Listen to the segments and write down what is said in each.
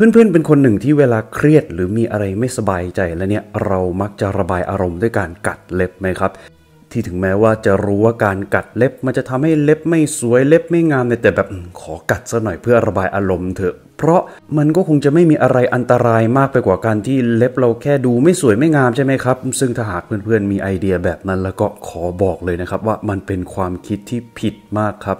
เพื่อนๆเป็นคนหนึ่งที่เวลาเครียดหรือมีอะไรไม่สบายใจแล้วเนี่ยเรามักจะระบายอารมณ์ด้วยการกัดเล็บไหมครับที่ถึงแม้ว่าจะรู้ว่าการกัดเล็บมันจะทำให้เล็บไม่สวยเล็บไม่งามแต่แบบขอกัดซะหน่อยเพื่อระบายอารมณ์เถอะเพราะมันก็คงจะไม่มีอะไรอันตรายมากไปกว่าการที่เล็บเราแค่ดูไม่สวยไม่งามใช่ไหมครับซึ่งถ้าหากเพื่อนๆมีไอเดียแบบนั้นแล้วก็ขอบอกเลยนะครับว่ามันเป็นความคิดที่ผิดมากครับ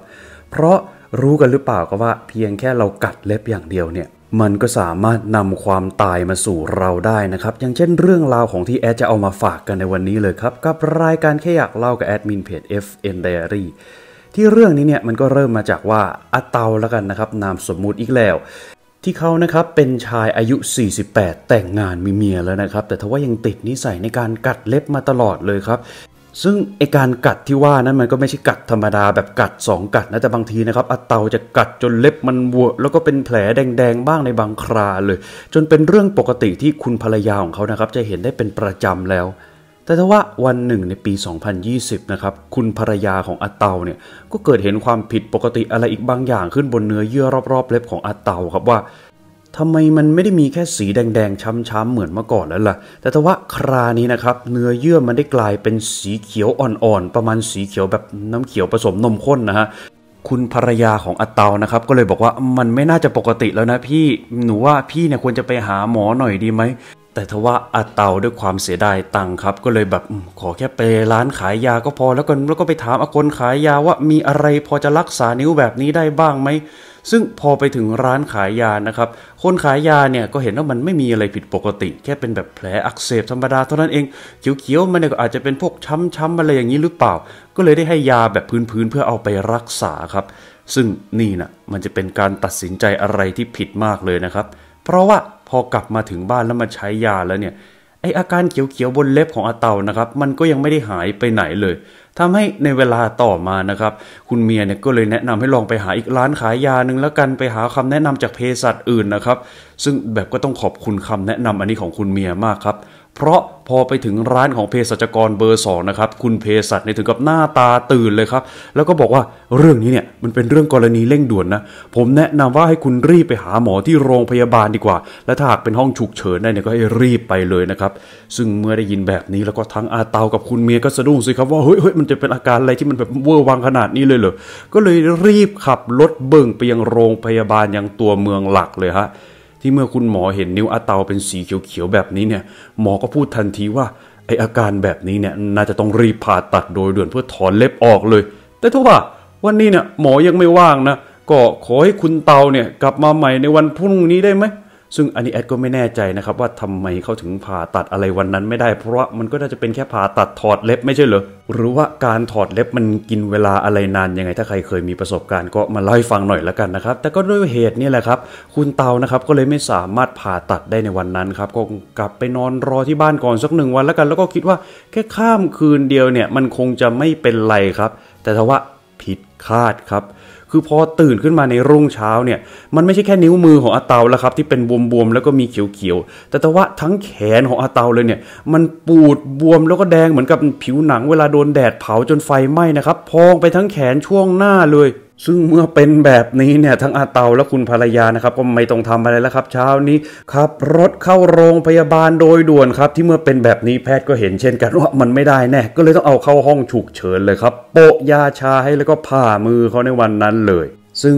เพราะรู้กันหรือเปล่าก็ว่าเพียงแค่เรากัดเล็บอย่างเดียวเนี่ยมันก็สามารถนำความตายมาสู่เราได้นะครับอย่างเช่นเรื่องราวของที่แอดจะเอามาฝากกันในวันนี้เลยครับกับรายการแค่อยากเล่ากับแอดมินเพจ FNDiary ที่เรื่องนี้เนี่ยมันก็เริ่มมาจากว่าอาเตาแล้วกันนะครับนามสมมุติอีกแล้วที่เขานะครับเป็นชายอายุ48แต่งงานมีเมียแล้วนะครับแต่ทว่ายังติดนิสัยในการกัดเล็บมาตลอดเลยครับซึ่งไอการกัดที่ว่านั้นมันก็ไม่ใช่กัดธรรมดาแบบกัด2กัดนะแต่บางทีนะครับอาเตาจะกัดจนเล็บมันเวอะแล้วก็เป็นแผลแดงๆบ้างในบางคราเลยจนเป็นเรื่องปกติที่คุณภรรยาของเขานะครับจะเห็นได้เป็นประจำแล้วแต่ถ้าว่าวันหนึ่งในปี2020นะครับคุณภรรยาของอาเตาเนี่ยก็เกิดเห็นความผิดปกติอะไรอีกบางอย่างขึ้นบนเนื้อเยื่อรอบๆเล็บของอาเตาครับว่าทำไมมันไม่ได้มีแค่สีแดงๆช้ำๆเหมือนเมื่อก่อนแล้วล่ะแต่ทว่าครานี้นะครับเนื้อเยื่อมันได้กลายเป็นสีเขียวอ่อนๆประมาณสีเขียวแบบน้ำเขียวผสมนมข้นนะฮะคุณภรรยาของอาเตานะครับก็เลยบอกว่ามันไม่น่าจะปกติแล้วนะพี่หนูว่าพี่เนี่ยควรจะไปหาหมอหน่อยดีไหมแต่ทว่าอาเตาด้วยความเสียดายตังค์ครับก็เลยแบบขอแค่ไปร้านขายยาก็พอแล้วกันแล้วก็ไปถามคนขายยาว่ามีอะไรพอจะรักษานิ้วแบบนี้ได้บ้างไหมซึ่งพอไปถึงร้านขายยานะครับคนขายยาเนี่ยก็เห็นว่ามันไม่มีอะไรผิดปกติแค่เป็นแบบแผลอักเสบธรรมดาเท่านั้นเองเขียวๆมันก็อาจจะเป็นพวกช้ำๆอะไรอย่างนี้หรือเปล่าก็เลยได้ให้ยาแบบพื้นๆเพื่อเอาไปรักษาครับซึ่งนี่นะมันจะเป็นการตัดสินใจอะไรที่ผิดมากเลยนะครับเพราะว่าพอกลับมาถึงบ้านแล้วมาใช้ยาแล้วเนี่ยไออาการเขียวๆบนเล็บของอาเตานะครับมันก็ยังไม่ได้หายไปไหนเลยทำให้ในเวลาต่อมานะครับคุณเมียเนี่ยก็เลยแนะนำให้ลองไปหาอีกร้านขายยาหนึ่งแล้วกันไปหาคำแนะนำจากเภสัชอื่นนะครับซึ่งแบบก็ต้องขอบคุณคำแนะนำอันนี้ของคุณเมียมากครับเพราะพอไปถึงร้านของเภสัชกรเบอร์2นะครับคุณเภสัชเนี่ยถึงกับหน้าตาตื่นเลยครับแล้วก็บอกว่าเรื่องนี้เนี่ยมันเป็นเรื่องกรณีเร่งด่วนนะผมแนะนำว่าให้คุณรีบไปหาหมอที่โรงพยาบาลดีกว่าและถ้าหากเป็นห้องฉุกเฉินได้เนี่ยก็ให้รีบไปเลยนะครับซึ่งเมื่อได้ยินแบบนี้แล้วก็ทั้งอาเตากับคุณเมียก็สะดุ้งสิครับว่าเฮ้ยมันจะเป็นอาการอะไรที่มันแบบเวอร์วังขนาดนี้เลยเหรอก็เลยรีบขับรถเบิ่งไปยังโรงพยาบาลยังตัวเมืองหลักเลยฮะที่เมื่อคุณหมอเห็นนิ้วอาเตาเป็นสีเขียวๆแบบนี้เนี่ยหมอก็พูดทันทีว่าไออาการแบบนี้เนี่ยน่าจะต้องรีบผ่าตัดโดยด่วนเพื่อถอนเล็บออกเลยแต่ทว่าวันนี้เนี่ยหมอยังไม่ว่างนะก็ขอให้คุณเตาเนี่ยกลับมาใหม่ในวันพรุ่งนี้ได้ไหมซึ่งอันนี้แอดก็ไม่แน่ใจนะครับว่าทำไมเขาถึงผ่าตัดอะไรวันนั้นไม่ได้เพราะว่ามันก็น่าจะเป็นแค่ผ่าตัดถอดเล็บไม่ใช่เหรอหรือว่าการถอดเล็บมันกินเวลาอะไรนานยังไงถ้าใครเคยมีประสบการณ์ก็มาเล่าให้ฟังหน่อยละกันนะครับแต่ก็ด้วยเหตุนี่แหละครับคุณเตานะครับก็เลยไม่สามารถผ่าตัดได้ในวันนั้นครับก็กลับไปนอนรอที่บ้านก่อนสัก1 วันละกันแล้วก็คิดว่าแค่ข้ามคืนเดียวเนี่ยมันคงจะไม่เป็นไรครับแต่ถ้าว่าผิดคาดครับคือพอตื่นขึ้นมาในรุ่งเช้าเนี่ยมันไม่ใช่แค่นิ้วมือของอาเตาแล้วครับที่เป็นบวมๆแล้วก็มีเขียวๆแต่ว่าทั้งแขนของอาเตาเลยเนี่ยมันปูดบวมแล้วก็แดงเหมือนกับผิวหนังเวลาโดนแดดเผาจนไฟไหม้นะครับพองไปทั้งแขนช่วงหน้าเลยซึ่งเมื่อเป็นแบบนี้เนี่ยทั้งอาเตาและคุณภรรยานะครับก็ไม่ต้องทำอะไรแล้วครับเช้านี้ขับรถเข้าโรงพยาบาลโดยด่วนครับที่เมื่อเป็นแบบนี้แพทย์ก็เห็นเช่นกันว่ามันไม่ได้แน่ก็เลยต้องเอาเข้าห้องฉุกเฉินเลยครับโปะยาชาให้แล้วก็ผ่ามือเขาในวันนั้นเลยซึ่ง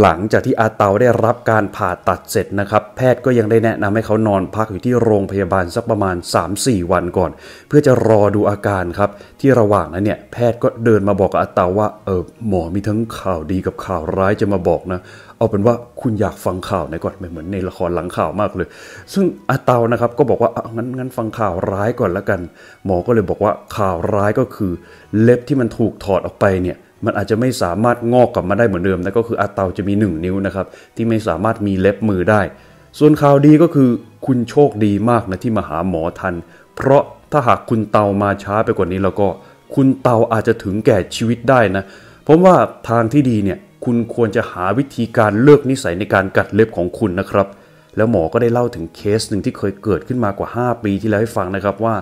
หลังจากที่อาเตาได้รับการผ่าตัดเสร็จนะครับแพทย์ก็ยังได้แนะนำให้เขานอนพักอยู่ที่โรงพยาบาลสักประมาณ 3-4 วันก่อนเพื่อจะรอดูอาการครับที่ระหว่างนั้นเนี่ยแพทย์ก็เดินมาบอกกับอาเตาว่าหมอมีทั้งข่าวดีกับข่าวร้ายจะมาบอกนะเอาเป็นว่าคุณอยากฟังข่าวไหนก่อนเหมือนในละครหลังข่าวมากเลยซึ่งอาเตานะครับก็บอกว่างั้นฟังข่าวร้ายก่อนละกันหมอก็เลยบอกว่าข่าวร้ายก็คือเล็บที่มันถูกถอดออกไปเนี่ยมันอาจจะไม่สามารถงอกกลับมาได้เหมือนเดิมนะก็คืออาเตาจะมี1 นิ้วนะครับที่ไม่สามารถมีเล็บมือได้ส่วนข่าวดีก็คือคุณโชคดีมากนะที่มาหาหมอทันเพราะถ้าหากคุณเตามาช้าไปกว่านี้แล้วก็คุณเตาอาจจะถึงแก่ชีวิตได้นะผมว่าทางที่ดีเนี่ยคุณควรจะหาวิธีการเลิกนิสัยในการกัดเล็บของคุณนะครับแล้วหมอก็ได้เล่าถึงเคสหนึ่งที่เคยเกิดขึ้นมากว่า5 ปีที่แล้วให้ฟังนะครับว่า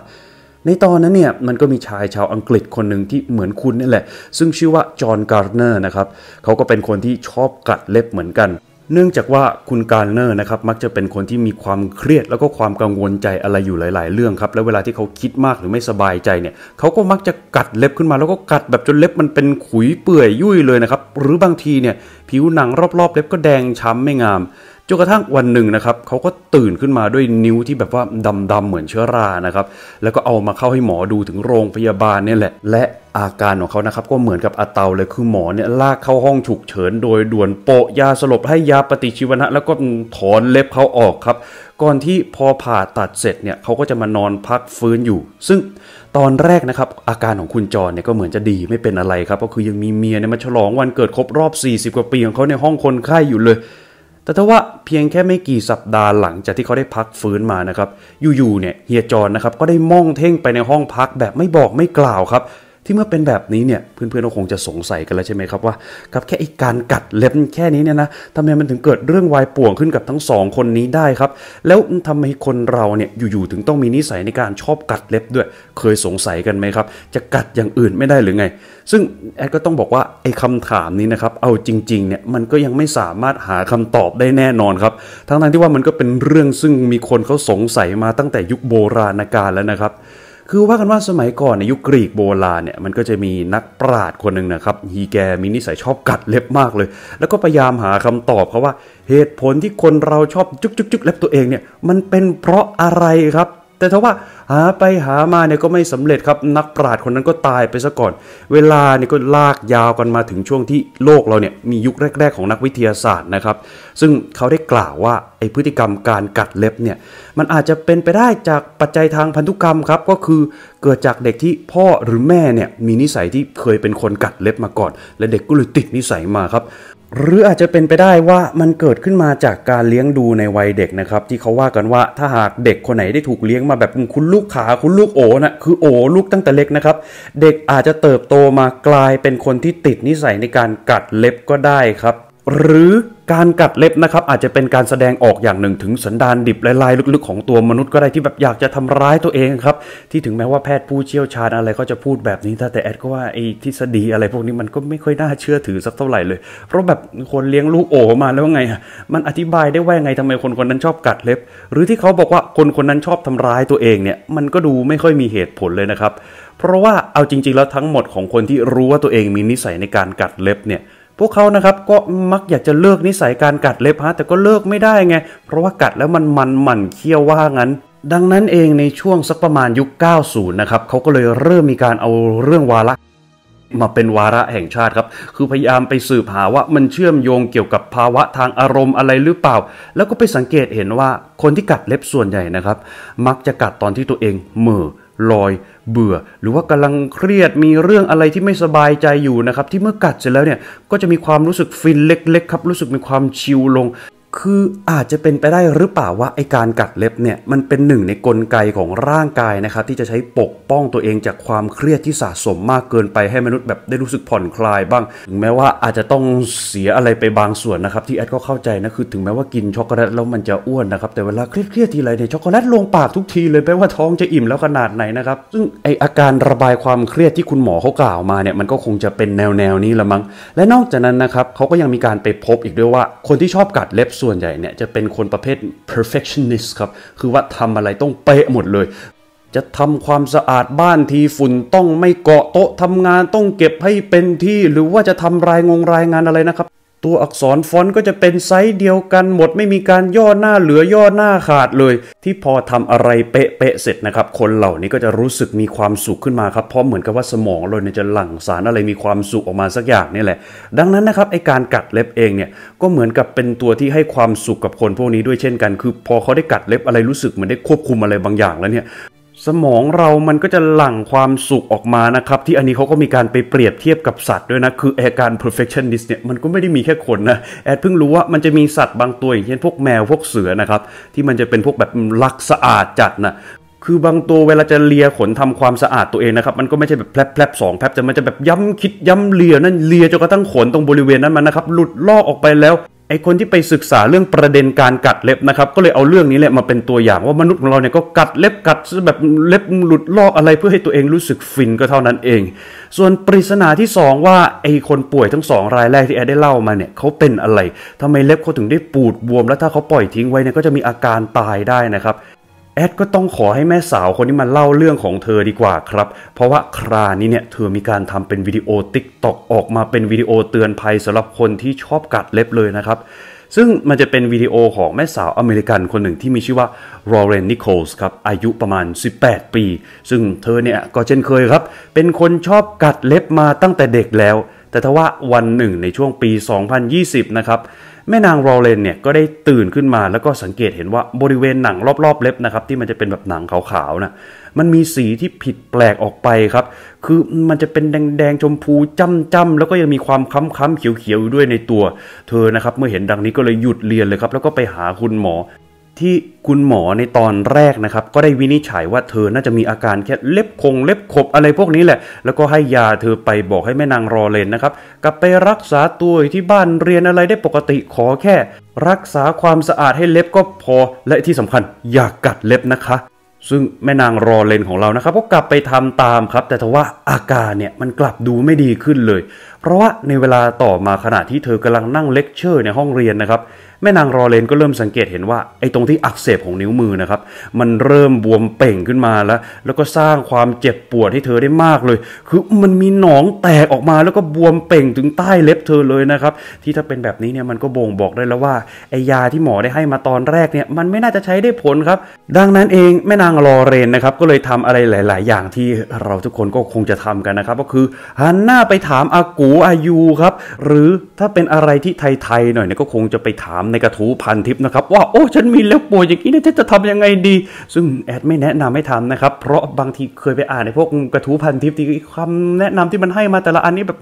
ในตอนนั้นเนี่ยมันก็มีชายชาวอังกฤษคนหนึ่งที่เหมือนคุณนี่แหละซึ่งชื่อว่าจอห์น การ์เนอร์นะครับเขาก็เป็นคนที่ชอบกัดเล็บเหมือนกัน เนื่องจากว่าคุณการ์เนอร์นะครับมักจะเป็นคนที่มีความเครียดแล้วก็ความกังวลใจอะไรอยู่หลายๆเรื่องครับแล้วเวลาที่เขาคิดมากหรือไม่สบายใจเนี่ยเขาก็มักจะกัดเล็บขึ้นมาแล้วก็กัดแบบจนเล็บมันเป็นขุยเปื่อยยุ่ยเลยนะครับหรือบางทีเนี่ยผิวหนังรอบๆเล็บก็แดงช้ำไม่งามจนกระทั่งวันหนึ่งนะครับเขาก็ตื่นขึ้นมาด้วยนิ้วที่แบบว่าดำๆเหมือนเชื้อรานะครับแล้วก็เอามาเข้าให้หมอดูถึงโรงพยาบาลเนี่ยแหละและอาการของเขานะครับก็เหมือนกับอาเตาเลยคือหมอเนี่ยลากเข้าห้องฉุกเฉินโดยด่วนโปะยาสลบให้ยาปฏิชีวนะแล้วก็ถอนเล็บเขาออกครับก่อนที่พอผ่าตัดเสร็จเนี่ยเขาก็จะมานอนพักฟื้นอยู่ซึ่งตอนแรกนะครับอาการของคุณจรเนี่ยก็เหมือนจะดีไม่เป็นอะไรครับก็คือยังมีเมียเนี่ยมาฉลองวันเกิดครบรอบ40กว่าปีของเขาในห้องคนไข้อยู่เลยแต่ถ้าว่าเพียงแค่ไม่กี่สัปดาห์หลังจากที่เขาได้พักฟื้นมานะครับอยู่ๆเนี่ยเฮียจรนะครับก็ได้มองเท่งไปในห้องพักแบบไม่บอกไม่กล่าวครับที่เมื่อเป็นแบบนี้เนี่ยเพื่อนๆก็คงจะสงสัยกันแล้วใช่ไหมครับว่าครับแค่ไอ้การกัดเล็บแค่นี้เนี่ยนะทำไมมันถึงเกิดเรื่องวายป่วงขึ้นกับทั้งสองคนนี้ได้ครับแล้วทำไมคนเราเนี่ยอยู่ๆถึงต้องมีนิสัยในการชอบกัดเล็บด้วยเคยสงสัยกันไหมครับจะกัดอย่างอื่นไม่ได้หรือไงซึ่งแอดก็ต้องบอกว่าไอ้คำถามนี้นะครับเอาจริงๆเนี่ยมันก็ยังไม่สามารถหาคำตอบได้แน่นอนครับทั้งๆที่ว่ามันก็เป็นเรื่องซึ่งมีคนเขาสงสัยมาตั้งแต่ยุคโบราณกาลแล้วนะครับคือว่ากันว่าสมัยก่อนในยุคกรีกโบราณเนี่ยมันก็จะมีนักปราชญ์คนหนึ่งนะครับแกมีนิสัยชอบกัดเล็บมากเลยแล้วก็พยายามหาคำตอบเขาว่าเหตุผลที่คนเราชอบจุกเล็บตัวเองเนี่ยมันเป็นเพราะอะไรครับแต่ถ้าว่าหาไปหามาเนี่ยก็ไม่สำเร็จครับนักปราชญ์คนนั้นก็ตายไปซะก่อนเวลาเนี่ยก็ลากยาวกันมาถึงช่วงที่โลกเราเนี่ยมียุคแรกๆของนักวิทยาศาสตร์นะครับซึ่งเขาได้กล่าวว่าไอ้พฤติกรรมการกัดเล็บเนี่ยมันอาจจะเป็นไปได้จากปัจจัยทางพันธุกรรมครับก็คือเกิดจากเด็กที่พ่อหรือแม่เนี่ยมีนิสัยที่เคยเป็นคนกัดเล็บมาก่อนและเด็กก็เลยติดนิสัยมาครับหรืออาจจะเป็นไปได้ว่ามันเกิดขึ้นมาจากการเลี้ยงดูในวัยเด็กนะครับที่เขาว่ากันว่าถ้าหากเด็กคนไหนได้ถูกเลี้ยงมาแบบคุณลูกขาคุณลูกโอ๋นะคือโอ๋ลูกตั้งแต่เล็กนะครับเด็กอาจจะเติบโตมากลายเป็นคนที่ติดนิสัยในการกัดเล็บก็ได้ครับหรือการกัดเล็บนะครับอาจจะเป็นการแสดงออกอย่างหนึ่งถึงสันดานดิบลายลึกๆของตัวมนุษย์ก็ได้ที่แบบอยากจะทำร้ายตัวเองครับที่ถึงแม้ว่าแพทย์ผู้เชี่ยวชาญอะไรเขาจะพูดแบบนี้แต่แอดก็ว่าไอ้ทฤษฎีอะไรพวกนี้มันก็ไม่ค่อยน่าเชื่อถือสักเท่าไหร่เลยเพราะแบบคนเลี้ยงลูกโอ๋มาแล้วไงมันอธิบายได้ว่าไงทำไมคนคนนั้นชอบกัดเล็บหรือที่เขาบอกว่าคนคนนั้นชอบทำร้ายตัวเองเนี่ยมันก็ดูไม่ค่อยมีเหตุผลเลยนะครับเพราะว่าเอาจริงๆแล้วทั้งหมดของคนที่รู้ว่าตัวเองมีนิสัยในการกัดเล็บเนี่ยพวกเขานะครับก็มักอยากจะเลิกนิสัยการกัดเล็บแต่ก็เลิกไม่ได้ไงเพราะว่ากัดแล้วมันเคี้ยวว่างั้นดังนั้นเองในช่วงสักประมาณยุค 90 นะครับเขาก็เลยเริ่มมีการเอาเรื่องวาระมาเป็นวาระแห่งชาติครับคือพยายามไปสืบหาว่ามันเชื่อมโยงเกี่ยวกับภาวะทางอารมณ์อะไรหรือเปล่าแล้วก็ไปสังเกตเห็นว่าคนที่กัดเล็บส่วนใหญ่นะครับมักจะกัดตอนที่ตัวเองเหม่อลอยเบื่อหรือว่ากำลังเครียดมีเรื่องอะไรที่ไม่สบายใจอยู่นะครับที่เมื่อกัดเสร็จแล้วเนี่ยก็จะมีความรู้สึกฟินเล็กๆครับรู้สึกมีความชิลลงคืออาจจะเป็นไปได้หรือเปล่าว่าไอการกัดเล็บเนี่ยมันเป็นหนึ่งในกลไกของร่างกายนะครับที่จะใช้ปกป้องตัวเองจากความเครียดที่สะสมมากเกินไปให้มนุษย์แบบได้รู้สึกผ่อนคลายบ้างถึงแม้ว่าอาจจะต้องเสียอะไรไปบางส่วนนะครับที่แอดก็เข้าใจนะคือถึงแม้ว่ากินช็อกโกแลตแล้วมันจะอ้วนนะครับแต่เวลาเครียดๆทีไรเนี่ยช็อกโกแลตลงปากทุกทีเลยแปลว่าท้องจะอิ่มแล้วขนาดไหนนะครับซึ่งไออาการระบายความเครียดที่คุณหมอเขากล่าวมาเนี่ยมันก็คงจะเป็นแนวนี้ละมั้งและนอกจากนั้นนะครับเขาก็ยังมีการไปพบอีกด้วยว่าคนที่ชอบกัดเล็บส่วนใหญ่เนี่ยจะเป็นคนประเภท perfectionist ครับคือว่าทำอะไรต้องเป๊ะหมดเลยจะทำความสะอาดบ้านทีฝุ่นต้องไม่เกาะโต๊ะทำงานต้องเก็บให้เป็นที่หรือว่าจะทำรายงานอะไรนะครับตัวอักษรฟอนต์ก็จะเป็นไซส์เดียวกันหมดไม่มีการย่อหน้าเหลือย่อหน้าขาดเลยที่พอทำอะไรเป๊ะๆเสร็จนะครับคนเหล่านี้ก็จะรู้สึกมีความสุขขึ้นมาครับเพราะเหมือนกับว่าสมองเราเนี่ยจะหลั่งสารอะไรมีความสุขออกมาสักอย่างนี่แหละดังนั้นนะครับไอการกัดเล็บเองเนี่ยก็เหมือนกับเป็นตัวที่ให้ความสุขกับคนพวกนี้ด้วยเช่นกันคือพอเขาได้กัดเล็บอะไรรู้สึกเหมือนได้ควบคุมอะไรบางอย่างแล้วเนี่ยสมองเรามันก็จะหลั่งความสุขออกมานะครับที่อันนี้เขาก็มีการไปเปรียบเทียบกับสัตว์ด้วยนะคืออาการ perfectionist เนี่ยมันก็ไม่ได้มีแค่คนนะแอดเพิ่งรู้ว่ามันจะมีสัตว์บางตัวอย่างเช่นพวกแมวพวกเสือนะครับที่มันจะเป็นพวกแบบรักสะอาดจัดนะคือบางตัวเวลาจะเลียขนทำความสะอาดตัวเองนะครับมันก็ไม่ใช่แบบแผลบสองแผลบแต่มันจะแบบย้ำคิดย้ำเลียนั่นเลียจนกระทั่งขนตรงบริเวณนั้นมันนะครับหลุดลอกออกไปแล้ว ไอคนที่ไปศึกษาเรื่องประเด็นการกัดเล็บนะครับก็เลยเอาเรื่องนี้แหละมาเป็นตัวอย่างว่ามนุษย์ของเราเนี่ยก็กัดเล็บกัดแบบเล็บหลุดลอกอะไรเพื่อให้ตัวเองรู้สึกฟินก็เท่านั้นเองส่วนปริศนาที่2ว่าไอคนป่วยทั้ง2รายแรกที่แอดได้เล่ามาเนี่ยเขาเป็นอะไรทำไมเล็บเขาถึงได้ปูดบวมและถ้าเขาปล่อยทิ้งไว้เนี่ยก็จะมีอาการตายได้นะครับแอดก็ต้องขอให้แม่สาวคนนี้มาเล่าเรื่องของเธอดีกว่าครับเพราะว่าคราวนี้เนี่ยเธอมีการทำเป็นวิดีโอ TikTok ออกมาเป็นวิดีโอเตือนภัยสำหรับคนที่ชอบกัดเล็บเลยนะครับซึ่งมันจะเป็นวิดีโอของแม่สาวอเมริกันคนหนึ่งที่มีชื่อว่าลอเรนนิโคลส์ครับอายุประมาณ18ปีซึ่งเธอเนี่ยก็เช่นเคยครับเป็นคนชอบกัดเล็บมาตั้งแต่เด็กแล้วแต่ทว่าวันหนึ่งในช่วงปี2020นะครับแม่นางลอเรนเนี่ยก็ได้ตื่นขึ้นมาแล้วก็สังเกตเห็นว่าบริเวณหนังรอบๆเล็บนะครับที่มันจะเป็นแบบหนังขาวๆนะมันมีสีที่ผิดแปลกออกไปครับคือมันจะเป็นแดงๆชมพูจ้ำๆแล้วก็ยังมีความค้ำๆเขียวๆด้วยในตัวเธอนะครับเมื่อเห็นดังนี้ก็เลยหยุดเรียนเลยครับแล้วก็ไปหาคุณหมอที่คุณหมอในตอนแรกนะครับก็ได้วินิจฉัยว่าเธอน่าจะมีอาการแค่เล็บขบอะไรพวกนี้แหละแล้วก็ให้ยาเธอไปบอกให้แม่นางลอเรนนะครับกลับไปรักษาตัวที่บ้านเรียนอะไรได้ปกติขอแค่รักษาความสะอาดให้เล็บก็พอและที่สำคัญอย่ากัดเล็บนะคะซึ่งแม่นางลอเรนของเรานะครับก็กลับไปทำตามครับแต่ทว่าอาการเนี่ยมันกลับดูไม่ดีขึ้นเลยเพราะว่าในเวลาต่อมาขณะที่เธอกำลังนั่งเลคเชอร์ในห้องเรียนนะครับแม่นางลอเรนก็เริ่มสังเกตเห็นว่าไอ้ตรงที่อักเสบของนิ้วมือนะครับมันเริ่มบวมเป่งขึ้นมาแล้วก็สร้างความเจ็บปวดให้เธอได้มากเลยคือมันมีหนองแตกออกมาแล้วก็บวมเป่งถึงใต้เล็บเธอเลยนะครับที่ถ้าเป็นแบบนี้เนี่ยมันก็บ่งบอกได้แล้วว่าไอ้ยาที่หมอได้ให้มาตอนแรกเนี่ยมันไม่น่าจะใช้ได้ผลครับดังนั้นเองแม่นางลอเรนนะครับก็เลยทำอะไรหลายๆอย่างที่เราทุกคนก็คงจะทำกันนะครับก็คือหันหน้าไปถามอากูอายูครับหรือถ้าเป็นอะไรที่ไทยๆหน่อยเนี่ยก็คงจะไปถามในกระทู้พันทิปนะครับว่าโอ้ฉันมีเล็บป่วยอย่างนี้เนี่ยจะทำยังไงดีซึ่งแอดไม่แนะนำให้ทำนะครับเพราะบางทีเคยไปอ่านในพวกกระทู้พันทิปที่คำแนะนำที่มันให้มาแต่ละอันนี้แบบ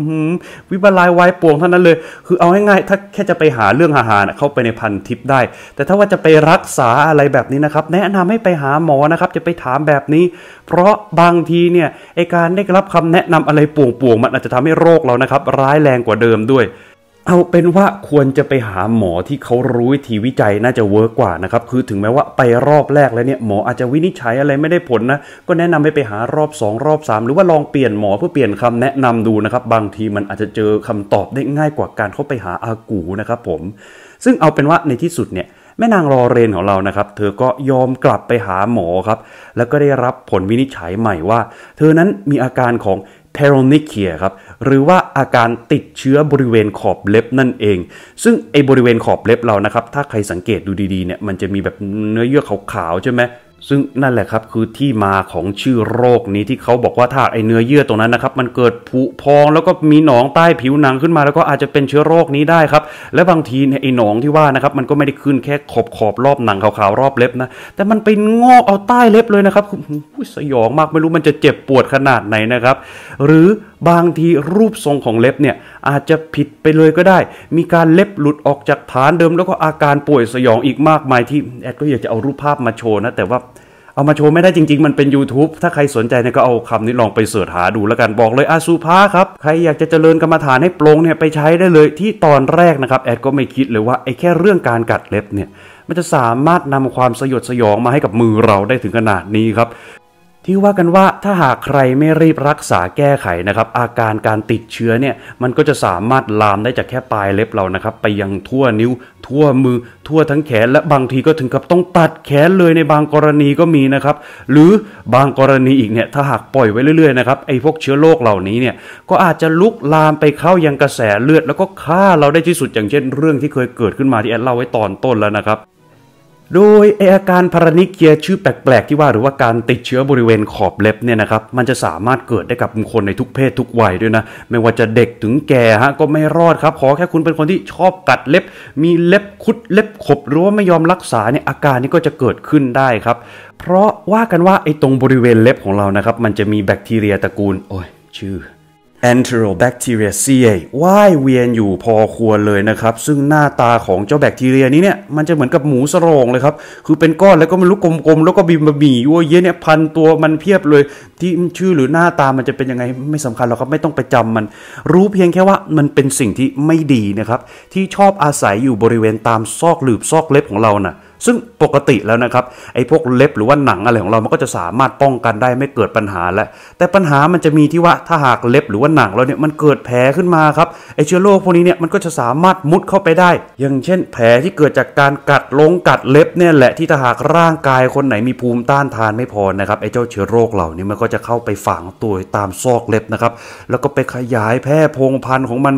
วิบัติลายวายป่วงเท่านั้นเลยคือเอาง่ายๆถ้าแค่จะไปหาเรื่องหาเข้าไปในพันทิปได้แต่ถ้าว่าจะไปรักษาอะไรแบบนี้นะครับแนะนำให้ไปหาหมอนะครับจะไปถามแบบนี้เพราะบางทีเนี่ยไอการได้รับคำแนะนำอะไรป่วงมันอาจจะทำให้โรคเรานะครับร้ายแรงกว่าเดิมด้วยเอาเป็นว่าควรจะไปหาหมอที่เขารู้วิธีวิจัยน่าจะเวิร์กกว่านะครับคือถึงแม้ว่าไปรอบแรกแล้วเนี่ยหมออาจจะวินิจฉัยอะไรไม่ได้ผลนะก็แนะนำให้ไปหารอบ2รอบ3หรือว่าลองเปลี่ยนหมอเพื่อเปลี่ยนคำแนะนำดูนะครับบางทีมันอาจจะเจอคำตอบได้ง่ายกว่าการเข้าไปหาอากูนะครับผมซึ่งเอาเป็นว่าในที่สุดเนี่ยแม่นางลอเรนของเรานะครับเธอก็ยอมกลับไปหาหมอครับแล้วก็ได้รับผลวินิจฉัยใหม่ว่าเธอนั้นมีอาการของParonychia ครับหรือว่าอาการติดเชื้อบริเวณขอบเล็บนั่นเองซึ่งไอบริเวณขอบเล็บเรานะครับถ้าใครสังเกตดูดีๆเนี่ยมันจะมีแบบเนื้อเยื่อขาวๆใช่ไหมซึ่งนั่นแหละครับคือที่มาของชื่อโรคนี้ที่เขาบอกว่าถ้าไอเนื้อเยื่อตรงนั้นนะครับมันเกิดผุพองแล้วก็มีหนองใต้ผิวหนังขึ้นมาแล้วก็อาจจะเป็นเชื้อโรคนี้ได้ครับและบางทีไอหนองที่ว่านะครับมันก็ไม่ได้ขึ้นแค่ขอบรอบหนังขาวๆรอบเล็บนะแต่มันไปงอกเอาใต้เล็บเลยนะครับสยองมากไม่รู้มันจะเจ็บปวดขนาดไหนนะครับหรือบางทีรูปทรงของเล็บเนี่ยอาจจะผิดไปเลยก็ได้มีการเล็บหลุดออกจากฐานเดิมแล้วก็อาการป่วยสยองอีกมากมายที่แอดก็อยากจะเอารูปภาพมาโชว์นะแต่ว่าเอามาโชว์ไม่ได้จริงๆมันเป็น YouTube ถ้าใครสนใจเนี่ยก็เอาคำนี้ลองไปเสิร์ชหาดูแล้วกันบอกเลยอาซูพาครับใครอยากจะเจริญกรรมฐานให้ปลงเนี่ยไปใช้ได้เลยที่ตอนแรกนะครับแอดก็ไม่คิดเลยว่าไอ้แค่เรื่องการกัดเล็บเนี่ยมันจะสามารถนำความสยดสยองมาให้กับมือเราได้ถึงขนาดนี้ครับที่ว่ากันว่าถ้าหากใครไม่รีบรักษาแก้ไขนะครับอาการการติดเชื้อเนี่ยมันก็จะสามารถลามได้จากแค่ปลายเล็บเรานะครับไปยังทั่วนิ้วทั่วมือทั่วทั้งแขนและบางทีก็ถึงกับต้องตัดแขนเลยในบางกรณีก็มีนะครับหรือบางกรณีอีกเนี่ยถ้าหากปล่อยไว้เรื่อยๆนะครับไอ้พวกเชื้อโรคเหล่านี้เนี่ยก็อาจจะลุกลามไปเข้ายังกระแสเลือดแล้วก็ฆ่าเราได้ที่สุดอย่างเช่นเรื่องที่เคยเกิดขึ้นมาที่แอดเล่าไว้ตอนต้นแล้วนะครับโดยอาการพารานิเคียชื่อแปลกๆที่ว่าหรือว่าการติดเชื้อบริเวณขอบเล็บเนี่ยนะครับมันจะสามารถเกิดได้กับคนในทุกเพศทุกวัยด้วยนะไม่ว่าจะเด็กถึงแก่ฮะก็ไม่รอดครับขอแค่คุณเป็นคนที่ชอบกัดเล็บมีเล็บคุดเล็บขบหรือว่าไม่ยอมรักษาเนี่ยอาการนี้ก็จะเกิดขึ้นได้ครับเพราะว่ากันว่าไอ้ตรงบริเวณเล็บของเรานะครับมันจะมีแบคทีเรียตระกูลชื่อ Enterobacteriaceae ว่ายเวียนอยู่พอควรเลยนะครับซึ่งหน้าตาของเจ้าแบคทีเรียนี้เนี่ยมันจะเหมือนกับหมูสโรงเลยครับคือเป็นก้อนแล้วก็มันลุกกลมๆแล้วก็บินมาบียั่วเยะเนี่ยพันตัวมันเพียบเลยที่ชื่อหรือหน้าตามันจะเป็นยังไงไม่สำคัญหรอกครับไม่ต้องไปจำมันรู้เพียงแค่ว่ามันเป็นสิ่งที่ไม่ดีนะครับที่ชอบอาศัยอยู่บริเวณตามซอกหลืบซอกเล็บของเราน่ะซึ่งปกติแล้วนะครับไอ้พวกเล็บหรือว่าหนังอะไรของเรามันก็จะสามารถป้องกันได้ไม่เกิดปัญหาแล้วแต่ปัญหามันจะมีที่ว่าถ้าหากเล็บหรือว่าหนังเราเนี่ยมันเกิดแผลขึ้นมาครับไอ้เชื้อโรคพวกนี้เนี่ยมันก็จะสามารถมุดเข้าไปได้อย่างเช่นแผลที่เกิดจากการกัดเล็บเนี่ยแหละที่ถ้าหากร่างกายคนไหนมีภูมิต้านทานไม่พอนะครับไอ้เจ้าเชื้อโรคเหล่านี้มันก็จะเข้าไปฝังตัวตามซอกเล็บนะครับแล้วก็ไปขยายแพร่พงพันธุ์ของมัน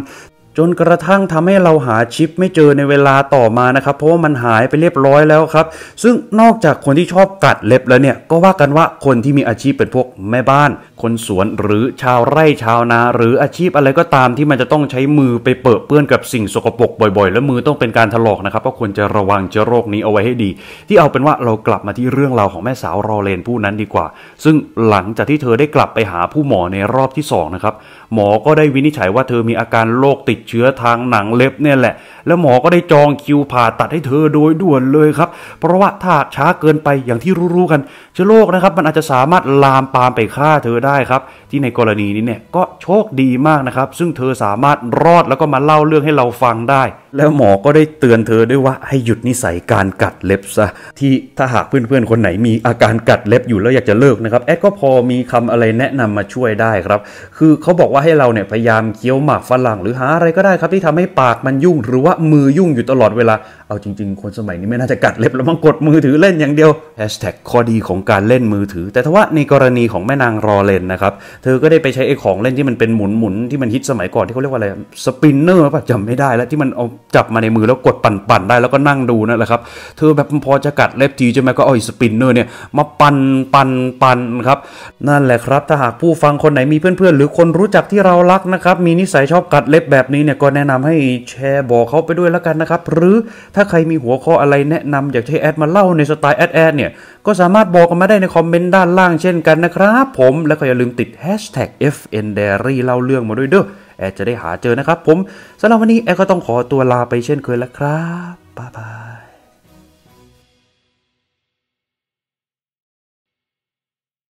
จนกระทั่งทำให้เราหาชิปไม่เจอในเวลาต่อมานะครับเพราะว่ามันหายไปเรียบร้อยแล้วครับซึ่งนอกจากคนที่ชอบกัดเล็บแล้วเนี่ยก็ว่ากันว่าคนที่มีอาชีพเป็นพวกแม่บ้านคนสวนหรือชาวไร่ชาวนาหรืออาชีพอะไรก็ตามที่มันจะต้องใช้มือไปเปื้อนกับสิ่งสกปรกบ่อยๆและมือต้องเป็นการถลอกนะครับก็ควรจะระวังเชื้อโรคนี้เอาไว้ให้ดีที่เอาเป็นว่าเรากลับมาที่เรื่องราวของแม่สาวรอเลนผู้นั้นดีกว่าซึ่งหลังจากที่เธอได้กลับไปหาผู้หมอในรอบที่2นะครับหมอก็ได้วินิจฉัยว่าเธอมีอาการโรคติดเชื้อทางหนังเล็บเนี่ยแหละแล้วหมอก็ได้จองคิวผ่าตัดให้เธอโดยด่วนเลยครับเพราะว่าถ้าช้าเกินไปอย่างที่รู้ๆกันเชื้อโรคนะครับมันอาจจะสามารถลามปามไปฆ่าเธอได้ครับที่ในกรณีนี้เนี่ยก็โชคดีมากนะครับซึ่งเธอสามารถรอดแล้วก็มาเล่าเรื่องให้เราฟังได้แล้วหมอก็ได้เตือนเธอด้วยว่าให้หยุดนิสัยการกัดเล็บซะที่ถ้าหากเพื่อนๆคนไหนมีอาการกัดเล็บอยู่แล้วอยากจะเลิกนะครับแอดก็พอมีคำอะไรแนะนำมาช่วยได้ครับคือเขาบอกว่าให้เราเนี่ยพยายามเคี้ยวหมากฝรั่งหรือหาอะไรก็ได้ครับที่ทำให้ปากมันยุ่งหรือว่ามือยุ่งอยู่ตลอดเวลาเอาจริงๆคนสมัยนี้ไม่น่าจะกัดเล็บแล้วมันกดมือถือเล่นอย่างเดียวข้อดีของการเล่นมือถือแต่ทว่าในกรณีของแม่นางรอเลนนะครับเธอก็ได้ไปใช้ไอ้ของเล่นที่มันเป็นหมุนๆที่มันฮิตสมัยก่อนที่เขาเรียกว่าอะไรสปินเนอร์ป่ะจำไม่ได้แล้วที่มันเอาจับมาในมือแล้วกดปั่นๆได้แล้วก็นั่งดูนั่นแหละครับเธอแบบพอจะกัดเล็บทีใช่ไหมก็เอาสปินเนอร์เนี่ยมาปั่นครับนั่นแหละครับถ้าหากผู้ฟังคนไหนมีเพื่อนๆหรือคนรู้จักที่เรารักนะครับมีนิสัยชอบกัดเล็บแบบนี้เนี่ยก็แนะนำให้แชร์บอกเขาไปด้วยแล้วกันนะครับหรือถ้าใครมีหัวข้ออะไรแนะนำอยากให้แอดมาเล่าในสไตล์แอดเนี่ยก็สามารถบอกกันมาได้ในคอมเมนต์ด้านล่างเช่นกันนะครับผมแล้วก็อย่าลืมติด #FNDiary เล่าเรื่องมาด้วยเด้อแอดจะได้หาเจอนะครับผมสำหรับวันนี้แอดก็ต้องขอตัวลาไปเช่นเคยแล้วครับบ๊ายบาย